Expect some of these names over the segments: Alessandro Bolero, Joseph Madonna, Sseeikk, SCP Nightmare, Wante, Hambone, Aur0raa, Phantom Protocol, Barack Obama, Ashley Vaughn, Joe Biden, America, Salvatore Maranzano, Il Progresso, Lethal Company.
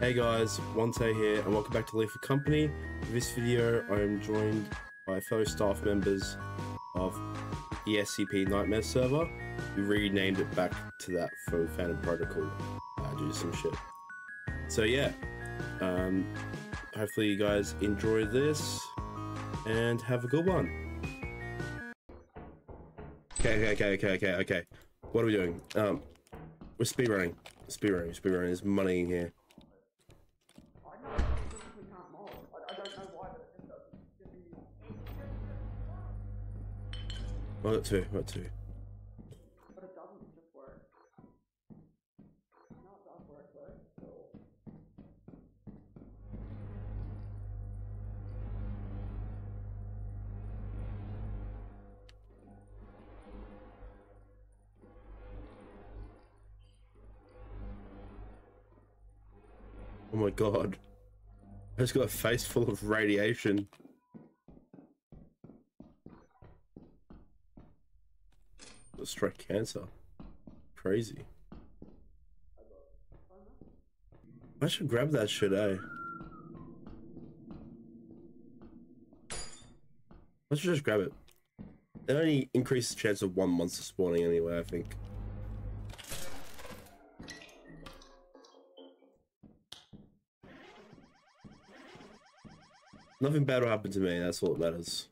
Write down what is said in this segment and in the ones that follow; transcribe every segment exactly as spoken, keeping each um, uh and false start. Hey guys, Wante here and welcome back to Lethal Company. In this video I am joined by fellow staff members of the S C P Nightmare server. We renamed it back to that for Phantom Protocol. Uh, do some shit. So yeah, um, hopefully you guys enjoy this and have a good one. Okay, okay, okay, okay, okay, okay. What are we doing? Um, we're speedrunning. Speedrunning, speedrunning. There's money in here. I got two, I got two. But it doesn't just work. No, it does work, but oh my god. I just got a face full of radiation. Strike cancer. Crazy. I should grab that shit, eh? Let's just grab it. That only increases the chance of one monster spawning anyway, I think. Nothing bad will happen to me, that's all that matters.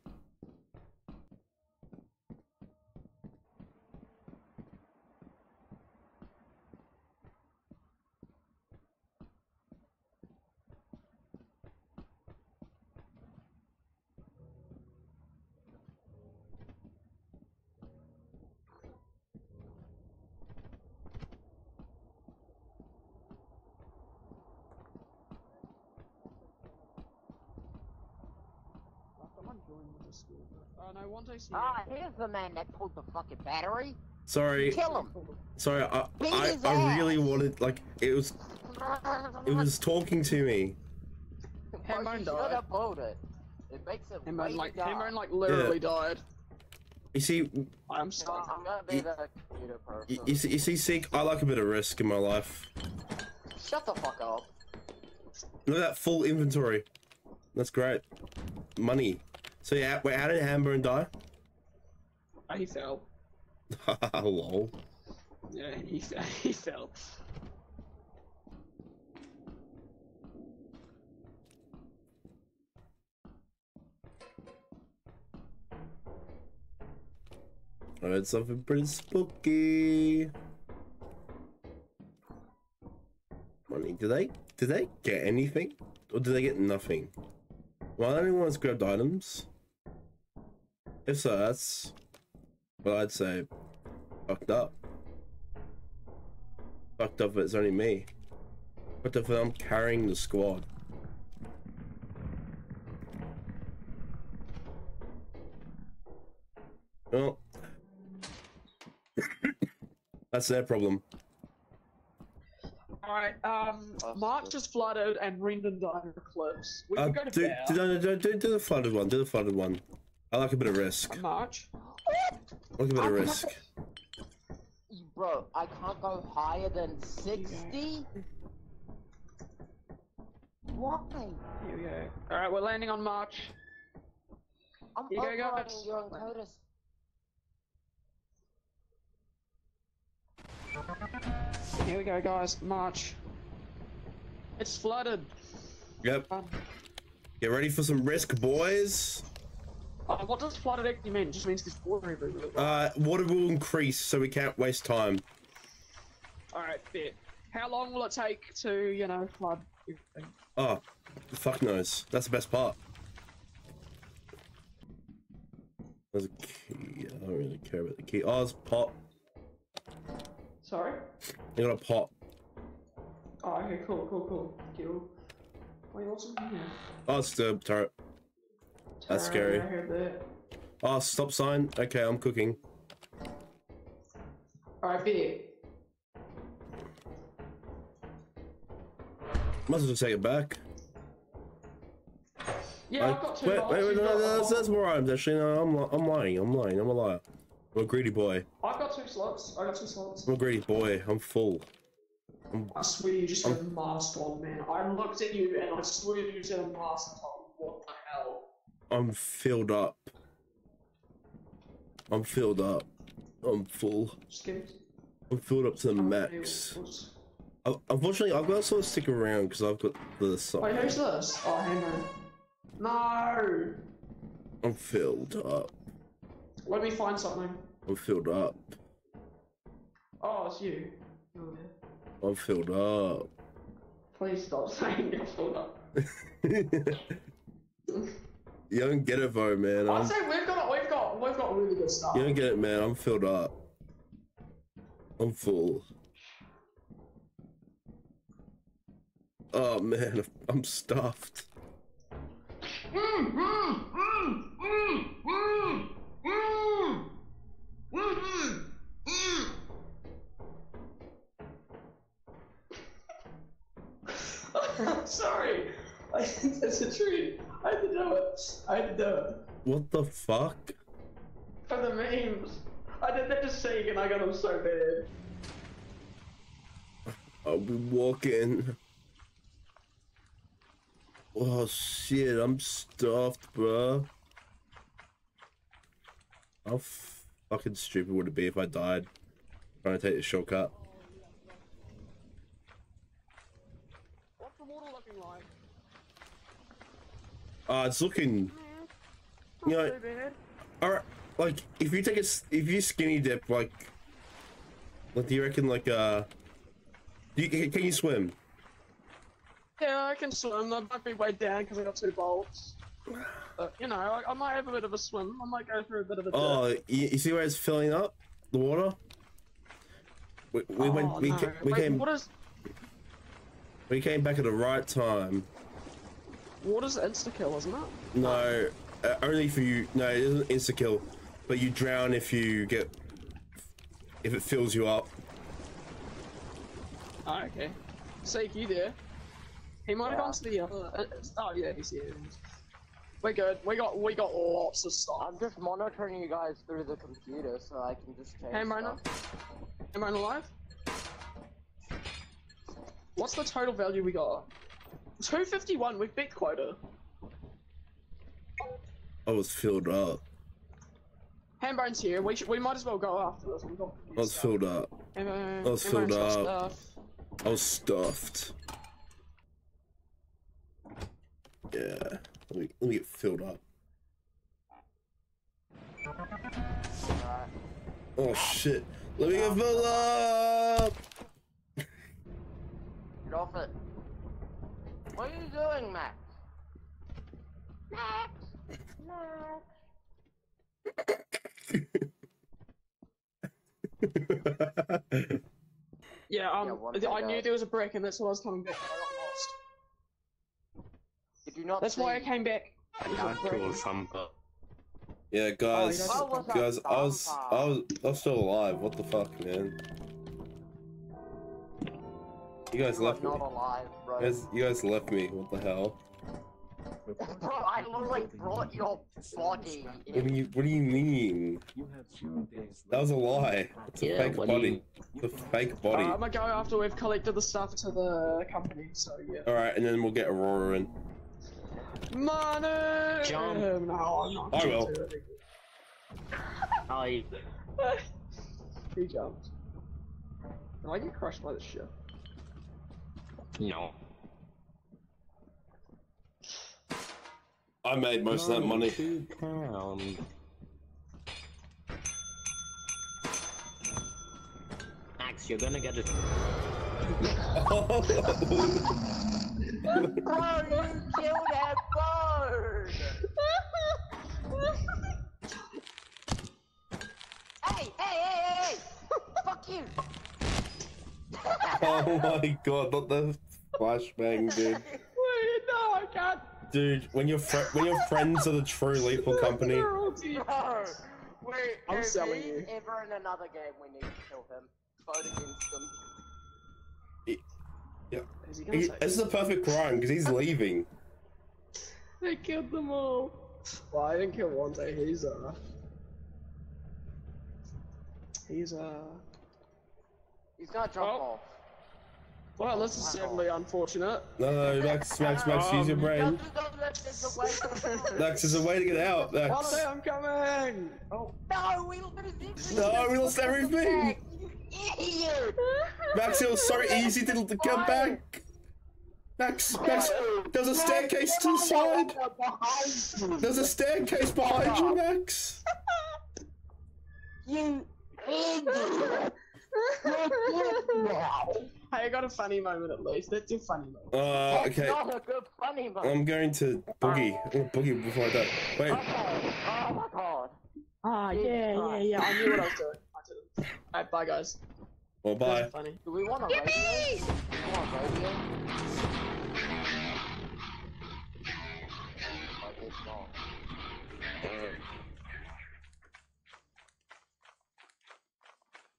Uh, no, one ah, here's the man that pulled the fucking battery. Sorry. Kill him. Sorry, I, I, I really wanted, like, it was, it was talking to me. Hambone died. It. It makes it Hambone, like, Hambone, like, literally yeah. died. You see, I'm sorry. I'm gonna be the computer person. You, you see, you see, Seek, I like a bit of risk in my life. Shut the fuck up. Look at that full inventory. That's great. Money. So yeah, wait, how did Hambone die? He fell. Lol. Yeah, he, he fell. I heard something pretty spooky. Money, do they, do they get anything? Or do they get nothing? Well, anyone's grabbed items. If so, that's what I'd say. Fucked up. Fucked up, but it's only me. Fucked up, but I'm carrying the squad. Well, that's their problem. Alright, um, Mark just flooded and Rendon died in Eclipse. We can uh, go to do, bear. Do, no, no, do, do the flooded one, do the flooded one. I like a bit of risk. March? I like a bit I of risk. Bro, I can't go higher than sixty? Why? Here we go. Alright, we're landing on March. I'm Here you go, guys. You're on CODIS. Here we go, guys. March. It's flooded. Yep. Um, Get ready for some risk, boys. Uh, what does flooded actually mean? It just means there's water everywhere. Uh, water will increase, so we can't waste time. Alright, fair. How long will it take to, you know, flood everything? Oh, fuck knows. That's the best part. There's a key. I don't really care about the key. Oh, it's pot. Sorry? I got a pot. Oh, okay, cool, cool, cool. Cool. Wait, what's in here? Oh, it's the turret. That's scary. Oh, stop sign. Okay, I'm cooking. Alright, beer. Must as well take it back. Yeah, I, I've got two. Wait, wait, wait, no, no, no, that's, that's more items, actually. No, I'm, I'm lying, I'm lying, I'm a liar. I'm a greedy boy. I've got two slots. I got two slots. I'm a greedy boy. I'm full. I swear you just got masked on, man. I looked at you and I swear you said a masked on. What the hell? I'm filled up. I'm filled up. I'm full. Just kidding. I'm filled up to the max. I, unfortunately, I've got to sort of stick around because I've got the side. Wait, who's this? Oh, hang on. No! I'm filled up. Let me find something. I'm filled up. Oh, it's you. Oh, yeah. I'm filled up. Please stop saying you're filled up. You don't get it though, man. I'd say we've got we've got we've got really good stuff. You don't get it, man. I'm filled up. I'm full. Oh man, I'm stuffed. Mm, mm, mm, mm, mm, mm, mm, mm. I'm sorry. I, it's a treat. I had to do it. I had to do it. What the fuck? For the memes. I did that to sing and I got them so bad. I'll be walking. Oh shit, I'm stuffed, bro. How fucking stupid would it be if I died trying to take the shortcut? What's the water looking like? Uh, it's looking, you know, alright, like, if you take a, if you skinny dip, like, like, do you reckon, like, uh, you, can you swim? Yeah, I can swim. I might be way down because I got two bolts. But, you know, I, I might have a bit of a swim. I might go through a bit of a dip. Oh, you, you see where it's filling up? The water? We, we oh, went, we, no. ca we Wait, came, what is... we came back at the right time. Water's insta-kill, isn't it? No, uh, only for you. No, it isn't insta-kill, but you drown if you get, if it fills you up. Oh, okay. Seek, you there? He might have gone to the other. Uh, oh yeah, he's here. We're good. We got we got lots of stuff. I'm just monitoring you guys through the computer, so I can just change. Hey, Mona. Am I alive? What's the total value we got? two fifty-one, we've beat quota. I was filled up. Hambone's here, we, sh we might as well go after this. I was stuff. filled up. Hambone, I was Hambone's filled up. Stuff. I was stuffed. Yeah, let me, let me get filled up. Right. Oh shit, let me get filled up! Get off it. What are you doing, Max? Max! Max! Yeah, um, yeah, I knew there was a break and that's why I was coming back and I got lost. Did you not That's see? why I came back. Yeah, guys, oh, guys, I was, I was, I was still alive, what the fuck, man? You guys you left me. Not alive, bro. You, guys, you guys left me. What the hell? Bro, I literally brought your body. What do you What do you mean? That was a lie. It's a yeah, fake body. You... It's a fake body. Uh, I'm gonna go after we've collected the stuff to the company. So yeah. All right, and then we'll get Aurora in. Money. Jump. No, I'm not. I will. I. He jumped. Did I get crushed by this shit? No. I made most of that money. Pound. Max, you're gonna get it. Oh. Bro, you killed that bird! Hey, hey, hey, hey! Fuck you! Oh my god, not the flashbang, dude. Wait, no, I can't. Dude, when your when your friends are the true lethal company. No, wait, I'm selling you. Ever in another game we need to kill him. Vote against him. It, yeah. Is he gonna he, this is a perfect crime because he's leaving. They killed them all. Well, I didn't kill Wante. He's a. He's a. He's gonna drop oh. off. Well, this is certainly unfortunate. No, Max, Max, Max, um, use your brain. Max, there's a way to get out, Max. Wante, I'm coming! Oh. No, we lost No, we lost everything! Idiot! Max, it was so easy to, to come back! Max, Max, there's a staircase to the side! There's a staircase behind you, Max! You idiot! Hey, I got a funny moment at least. Let's do a funny moment. Uh, okay. That's not a good funny moment. I'm going to boogie. I'm going to boogie before I die. Wait. Oh my god. Ah, oh, yeah, yeah, yeah. I knew what I was doing. I did it. Alright, bye guys. Well, bye. Funny. Do we want a radio? Come on, radio. I guess not.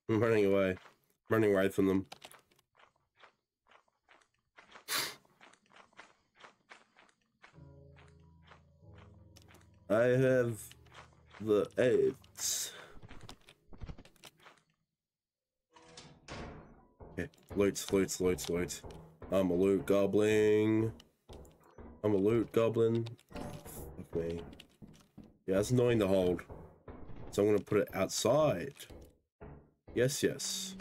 I'm running away. I'm running away from them. I have the AIDS. Okay, loot, loot, loot, loot. I'm a loot goblin. I'm a loot goblin. Fuck me. Yeah, that's annoying to hold. So I'm gonna put it outside. Yes, yes.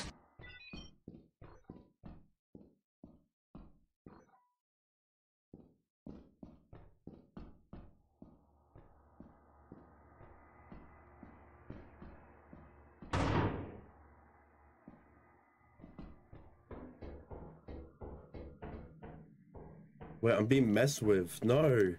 Wait, I'm being messed with. No.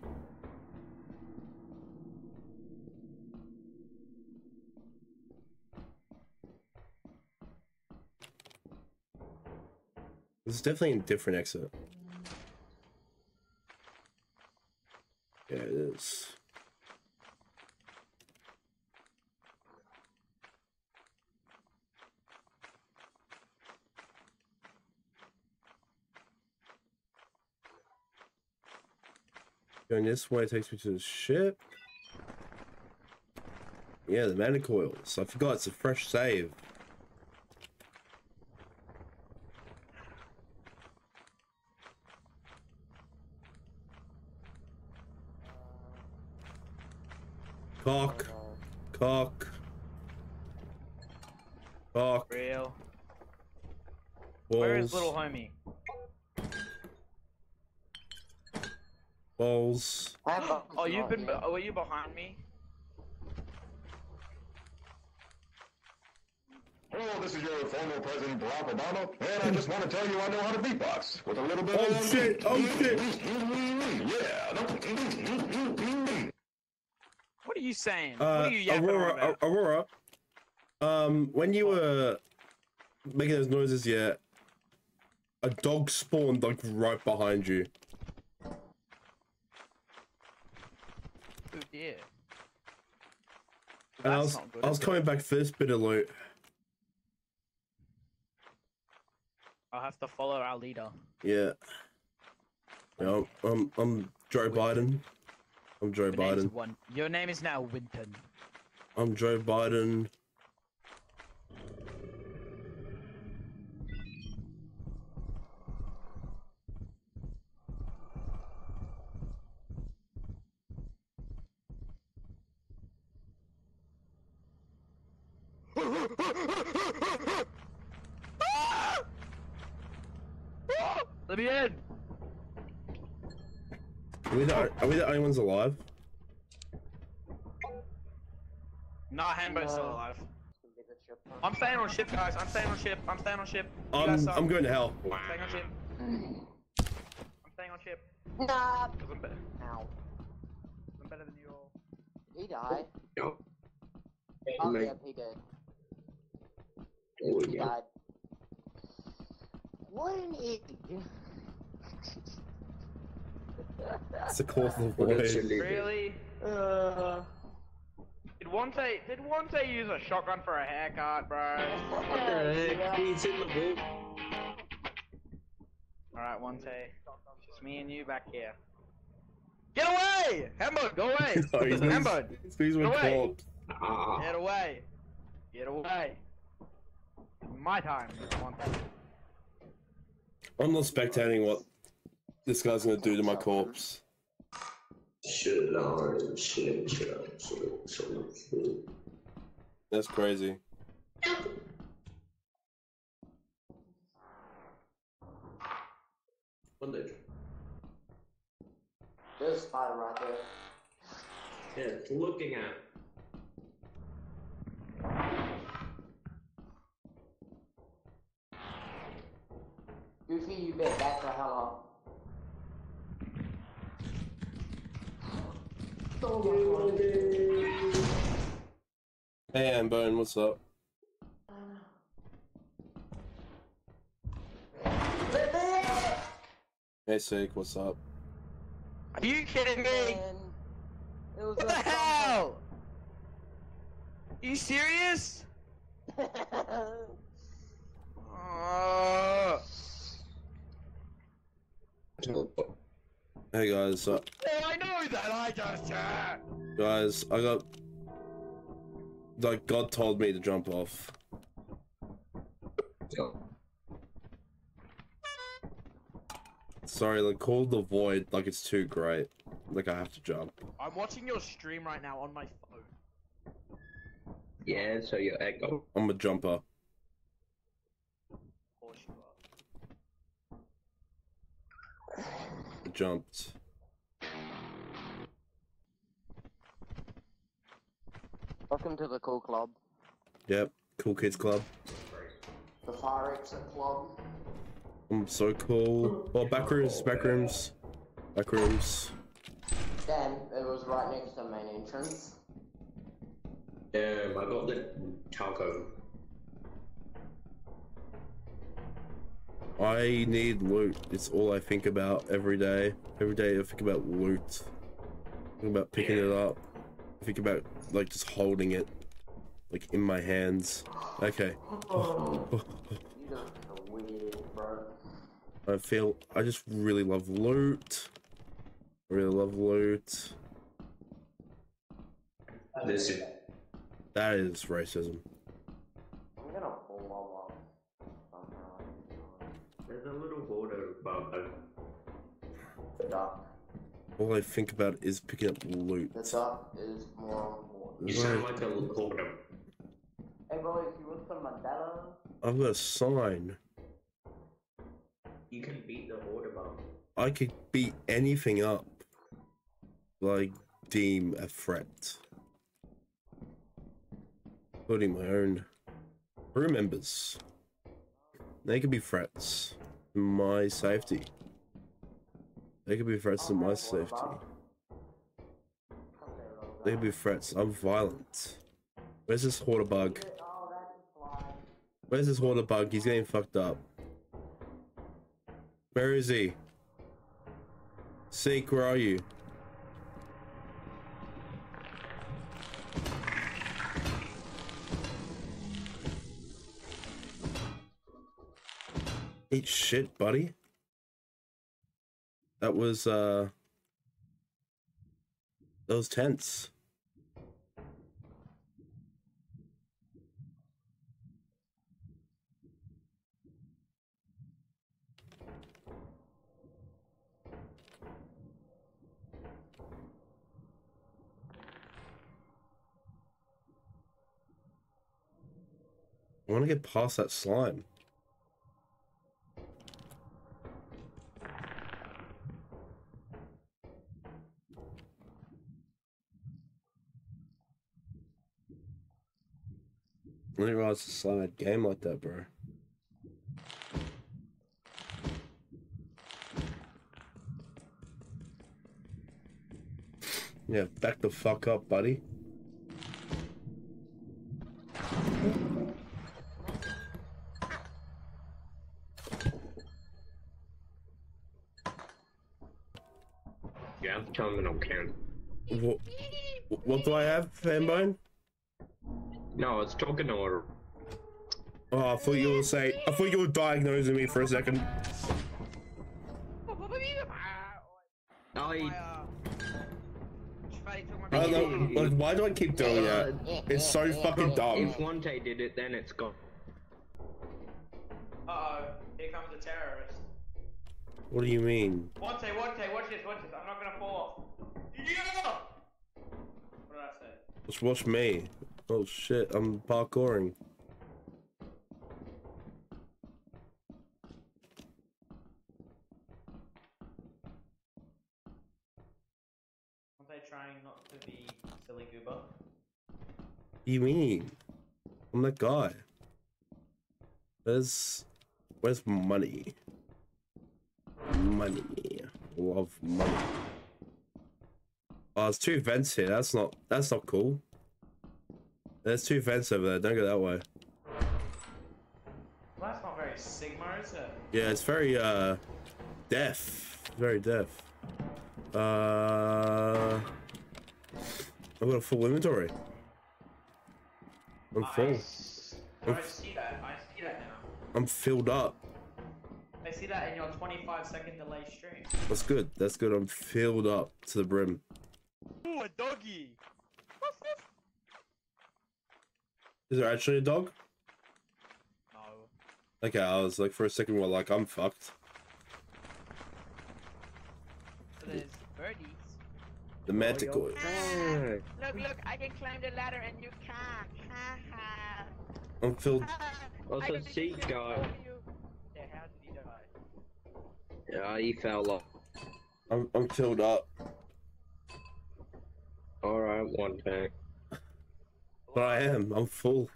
This is definitely a different exit. Yeah, it is. Going this way takes me to the ship. Yeah, the mana coils. I forgot it's a fresh save. Cock. Cock. Cock. Real. Balls. Where is little homie? Balls. Oh, you've been. Oh, were you behind me? Hello, this is your former President Barack Obama, and I just want to tell you I know how to beatbox with a little bit. Oh shit! Oh shit! Yeah. What are you saying? Uh, what are you yapping Aurora, about? Aurora, um, when you were making those noises, yeah, a dog spawned like right behind you. Yeah. I was, good, I was coming it? back for this bit of loot. I'll have to follow our leader. Yeah. No, I'm I'm Joe Winton. Biden. I'm Joe Your Biden. One. Your name is now Winton. I'm Joe Biden. Let me in! Are we, the, are we the only ones alive? Nah, Hambo's still alive. I'm staying on ship, guys. I'm staying on ship. I'm staying on ship. Um, I'm going to hell. I'm staying on ship. I'm staying on ship. Nah. I'm better. Ow. I'm better than you all. He died. Oh, oh yeah, he did. Oh, he yeah. died. What an idiot. It's the course of the voyage. Really? Uh, did Wante did Wante use a shotgun for a haircut, bro? What the heck? He's in the boot. Alright, Wante. It's just me and you back here. Get away! Hambone, go away! No, he's Hambone! He's, he's Get, away. Get away! Get away! My time, Wante. I'm not spectating what this guy's gonna do to my corpse. Shit on, shit, shit, shit, shit. That's crazy. One day. There's a spider right there. Yeah, it's looking at. Goofy, you've been back for how long? So hey, Hambone, what's up? Hey, Sake, what's up? Are you kidding me? It was what the hell? Are you serious? uh... Hey guys, uh, hey, I know that I just uh... guys, I got like God told me to jump off. Yeah. Sorry, like call the void like it's too great. Like I have to jump. I'm watching your stream right now on my phone. Yeah, so you're echo. I'm a jumper. Of course you are. I jumped. Welcome to the cool club. Yep, cool kids club. The fire exit club. I'm so cool. Well, back rooms, back rooms, back rooms. Damn, it was right next to the main entrance. Damn, I got the taco. I need loot. It's all I think about every day. Every day I think about loot. I think about picking yeah. it up. I think about, like, just holding it. Like, in my hands. Okay. Oh. You guys are weird, bro. I feel, I just really love loot. I really love loot. This is, that is racism. I'm gonna pull one up. There's a little water above. The duck. All I think about is picking up loot. The duck is more water. You sound like a water. Hey boy, if you want some Mandela. I've got a sign. You can beat the water bomb. I could beat anything up. Like, deem a threat. Putting my own crew members. They could be threats to my safety. They could be threats to my safety. They could be threats. I'm violent. Where's this water bug? Where's this water bug? He's getting fucked up. Where is he? Seek, where are you? Eat shit, buddy. That was, uh... That was tense. I want to get past that slime. I didn't realize the slime had game like that, bro. Yeah, back the fuck up, buddy. What, what do I have, Hambone? No, I was talking to her. Oh, I thought you were saying, I thought you were diagnosing me for a second. I, I don't know, like, why do I keep doing that? It's so fucking dumb. If Wante did it, then it's gone. Uh-oh, here comes the terrorist. What do you mean? Wante, Wante, watch this, watch this. I'm not gonna fall off. Yeah! What did I say? Just watch me. Oh shit, I'm parkouring. Wante trying not to be silly goober. What do you mean? I'm that guy. Where's... Where's money? Money. Love money. Oh, there's two vents here. That's not... That's not cool. There's two vents over there. Don't go that way. Well, that's not very Sigma, is it? Yeah, it's very, uh... deaf. Very deaf. Uh... I've got a full inventory. I'm full. I, I see that. I see that now. I'm filled up. I see that in your twenty-five second delay stream. That's good. That's good. I'm filled up to the brim. Ooh, a doggy. What's this? Is there actually a dog? No. Okay, I was like for a second, well, like I'm fucked. So there's birdies. The manticore. Ah, look, look! I can climb the ladder and you can't. Ha ha. I'm filled. What's a sea guy? Yeah, how did he die? Yeah, he fell off. I'm I'm filled up. All right, one pack. But I am. I'm full.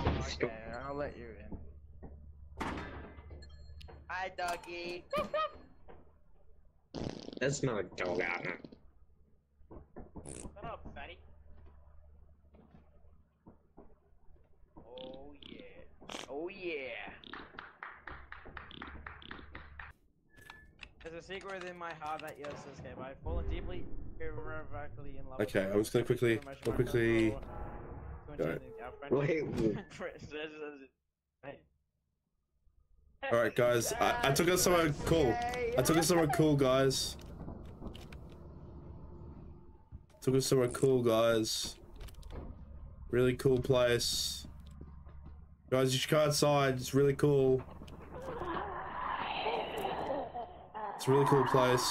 Okay, I'll let you in. Hi, doggy. That's not a dog out now. Shut up, fatty. Oh yeah. Oh yeah. There's a secret within my heart that yes, escape. I've fallen deeply, irrevocably in love. Okay, with I'm just gonna quickly, I'll quickly. Go. Wait. Alright guys, I, I took us somewhere cool. I took us somewhere cool guys. Took us somewhere cool guys. Really cool place. Guys, you should go outside, it's really cool. It's a really cool place.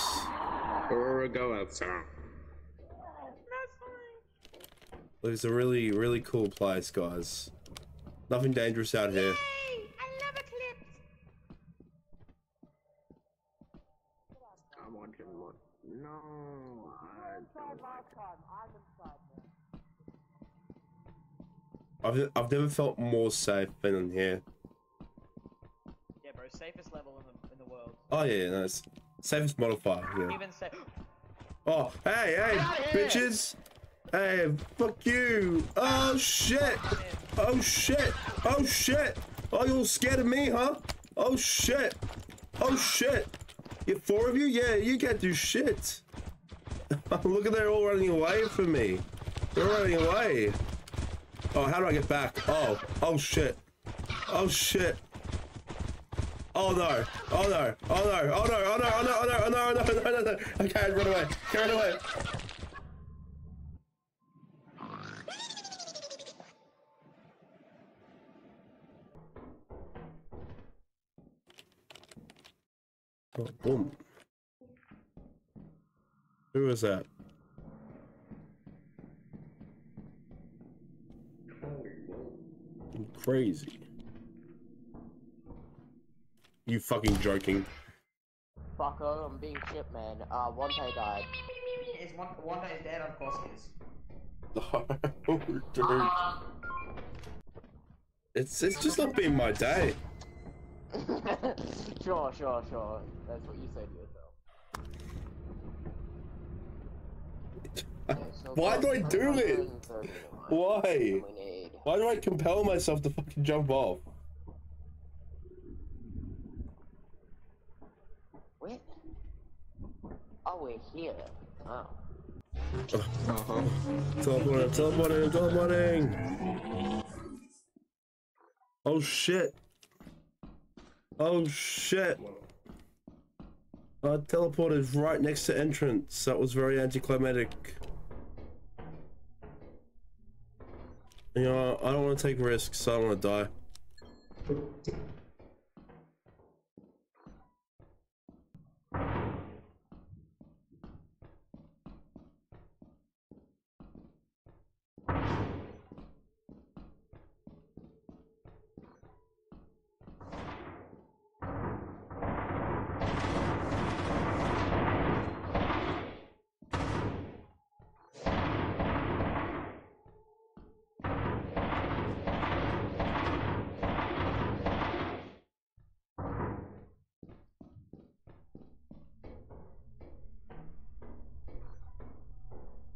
Aur0raa, go outside. Look, it's a really, really cool place, guys. Nothing dangerous out here. No, I've I've never felt more safe than in here. Yeah, bro, safest level in the in the world. Oh yeah, no, it's safest modifier. Yeah. Even safe. Oh hey hey bitches, hey fuck you! Oh shit! Oh shit! Oh shit! Oh you all scared of me, huh? Oh shit! Oh shit! You four of you? Yeah, you can't do shit. Look at they're all running away from me. They're running away. Oh, how do I get back? Oh, oh shit. Oh shit. Oh no. Oh no. Oh no. Oh no. Oh no. Oh no. Oh no. Oh no. Oh no. Oh no. Oh no. I can't run away. Can't run away. Oh, boom. Who was that? I'm crazy. You fucking joking. Fucker, I'm being shit, man. Uh, Wante died. Is one, one day is dead, of course he is. Oh, dude. It's, it's just not been my day. Sure, sure, sure. That's what you say to yourself. Yeah, so why do I do it? Why? Why do I compel myself to fucking jump off? What? Oh, we're here. Oh. Uh-huh. Teleporting, teleporting, teleporting! Oh shit! Oh shit! I teleported right next to entrance. That was very anticlimactic. You know, I don't want to take risks. So I don't want to die.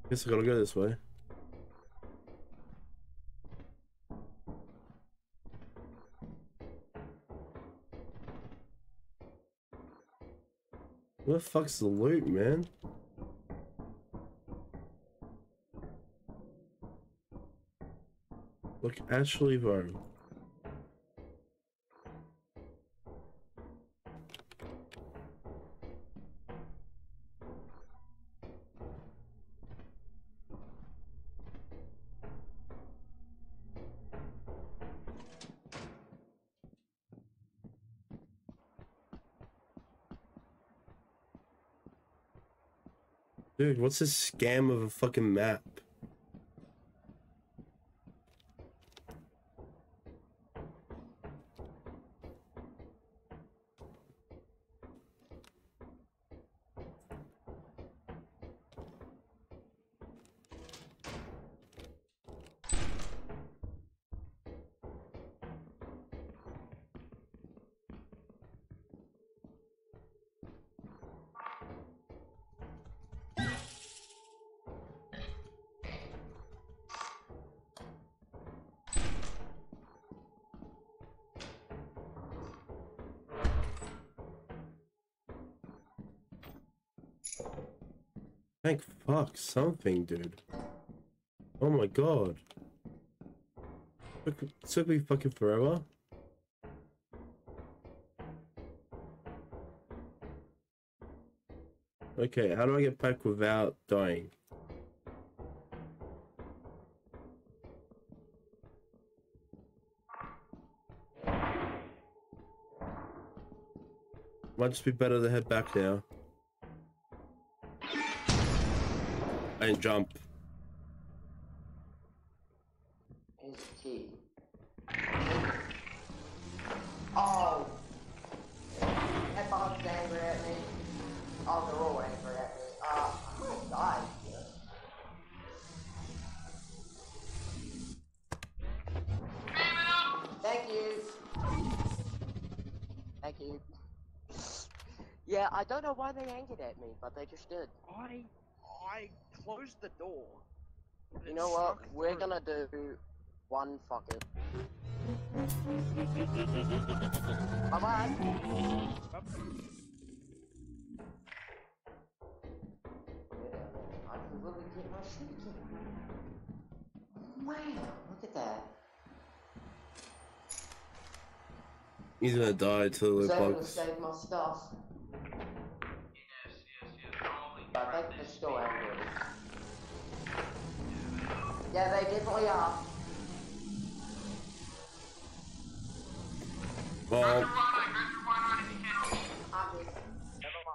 I guess I gotta go this way. Where the fuck's the loot, man? Look, Ashley Vaughn. Dude, what's this scam of a fucking map? Thank fuck something, dude. Oh my god. It took me fucking forever. Okay, how do I get back without dying? Might just be better to head back now. And jump. S G. Oh, that boss is angry at me. Oh, they're all angry at me. Uh, I'm gonna die here. Thank you. Thank you. Yeah, I don't know why they angered at me, but they just did. I. I closed the door. You know what? We're gonna do one fucking. Bye bye. I can literally get my shit again. Wow, look at that. He's gonna die till the bugs. So I'm gonna save my stuff. I think they're still angry. Yeah, they definitely are. Well,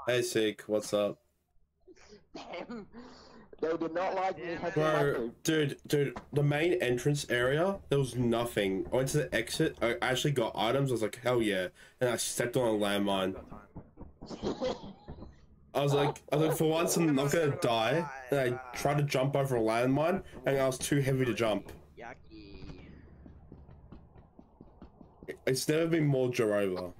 hey, Sick, what's up? Damn. They did not like me. Bro, dude, dude, the main entrance area, there was nothing. I went to the exit, I actually got items, I was like, hell yeah. And I stepped on a landmine. I was like, I was like, for once I'm not gonna die. And I tried to jump over a landmine, and I was too heavy to jump. Yucky. It's never been more Jehovah.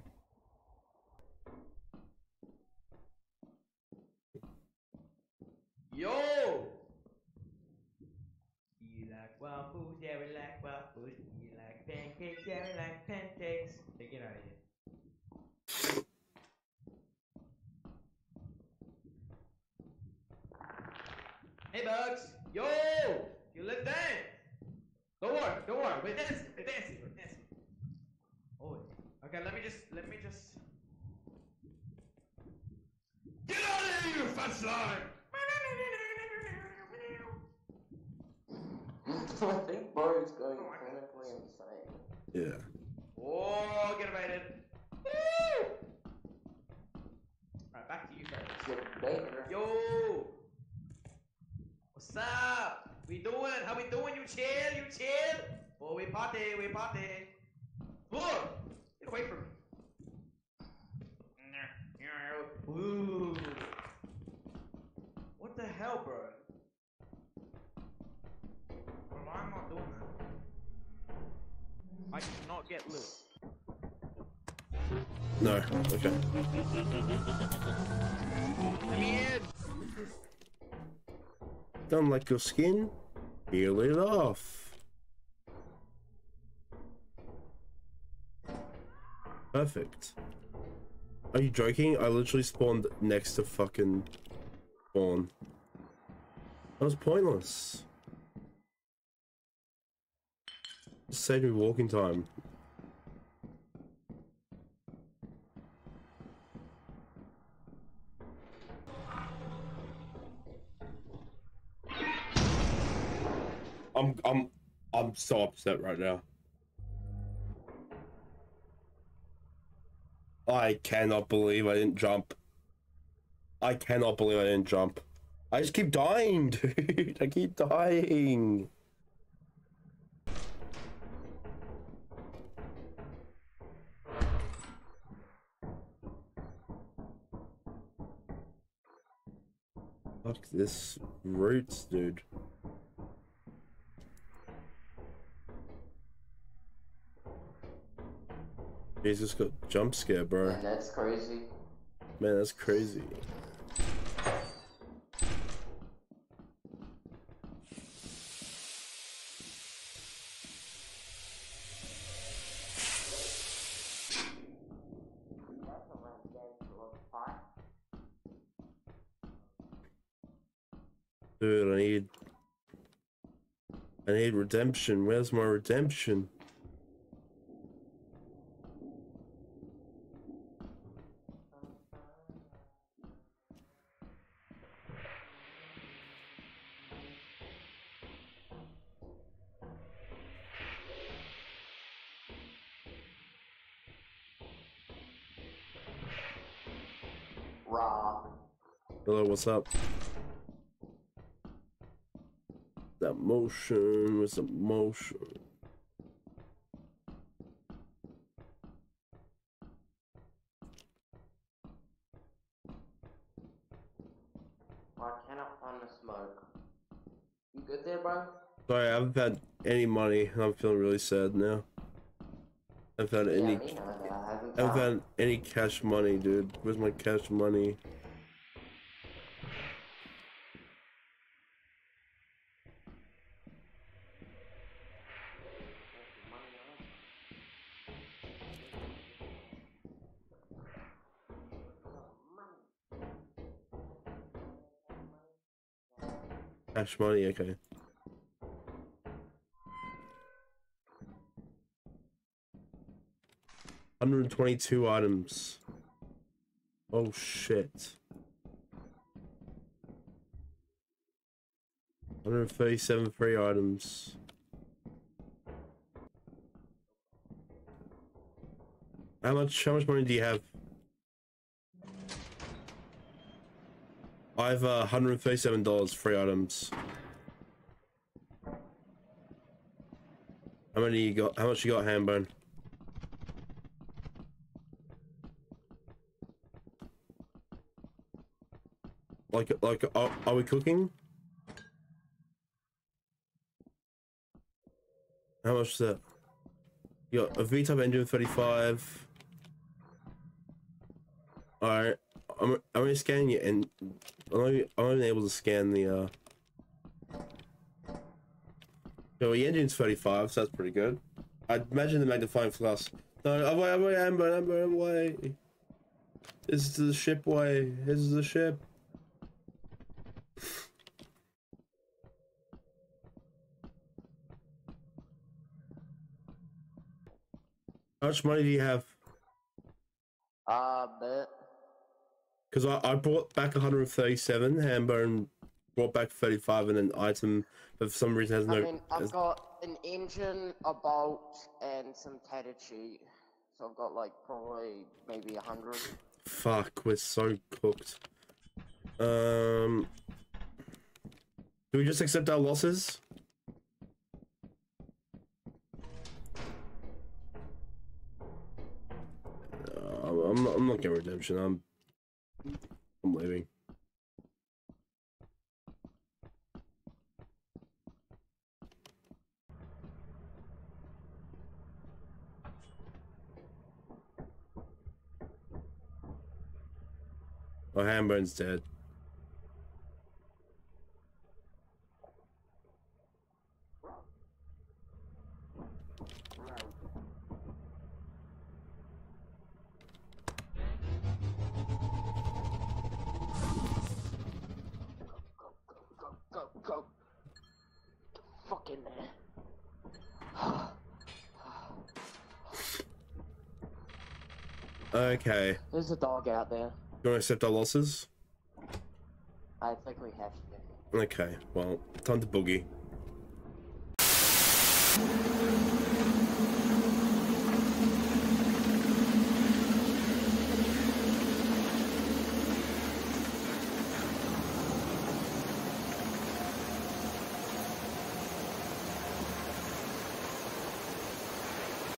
Yo. You like waffles, Jerry like waffles. You like pancakes, Jerry like pancakes. Hey, get out of here. Hey Bugs! Yo! You look dance! Don't worry, don't worry, we're dancing, we're dancing, we're dancing. Oh okay, let me just let me just get out of here, you fat slime! I think Boris is going clinically insane. Yeah. Oh, get evaded. Alright, back to you guys. Yo! What's up? We doing? How we doing? You chill? You chill? Oh, we party, we party. Whoa! Get away from me. Ooh. What the hell, bro? Well, I'm not doing that. I did not get lit. No, okay. Let me in! don't like your skin, peel it off. Perfect. Are you joking? I literally spawned next to fucking spawn. That was pointless. Just saved me walking time. I'm I'm I'm so upset right now. I cannot believe I didn't jump. I cannot believe I didn't jump. I just keep dying, dude. I keep dying. Fuck this roots, dude. He's just got jump scare, bro. Man, that's crazy. Man, that's crazy. Dude, I need... I need redemption. Where's my redemption? Hello, what's up? That motion was a motion. I cannot find the smoke. You good there, bro? Sorry, I haven't had any money and I'm feeling really sad now. I've had yeah, any me neither. I haven't I've had any cash money, dude. Where's my cash money? Cash money, okay. one hundred twenty-two items. Oh shit. one hundred thirty-seven free items. How much how much money do you have? I have uh, one hundred thirty-seven dollars, free items. How many you got? How much you got, Hambone? Like, like, are, are we cooking? How much is that? You got a V-type engine, thirty-five. All right. I'm I'm gonna scan you, and I'm only, I'm only able to scan the. Uh... So the engine's thirty-five, so that's pretty good. I imagine the magnifying flask. No, I'm away, I'm away, I'm away, I'm away. This is the ship way. This is the ship. How much money do you have? Ah, uh, bet. Because I, I brought back one hundred thirty-seven, Hambone brought back thirty-five and an item that for some reason has no... I mean, I've has... got an engine, a bolt, and some tattered sheet. So I've got like probably maybe one hundred. Fuck, we're so cooked. Um, do we just accept our losses? Uh, I'm, not, I'm not getting redemption, I'm... I'm leaving. Oh, Hambone's dead. Okay. There's a dog out there. You want to accept our losses? I think we have to. Okay, well, time to boogie.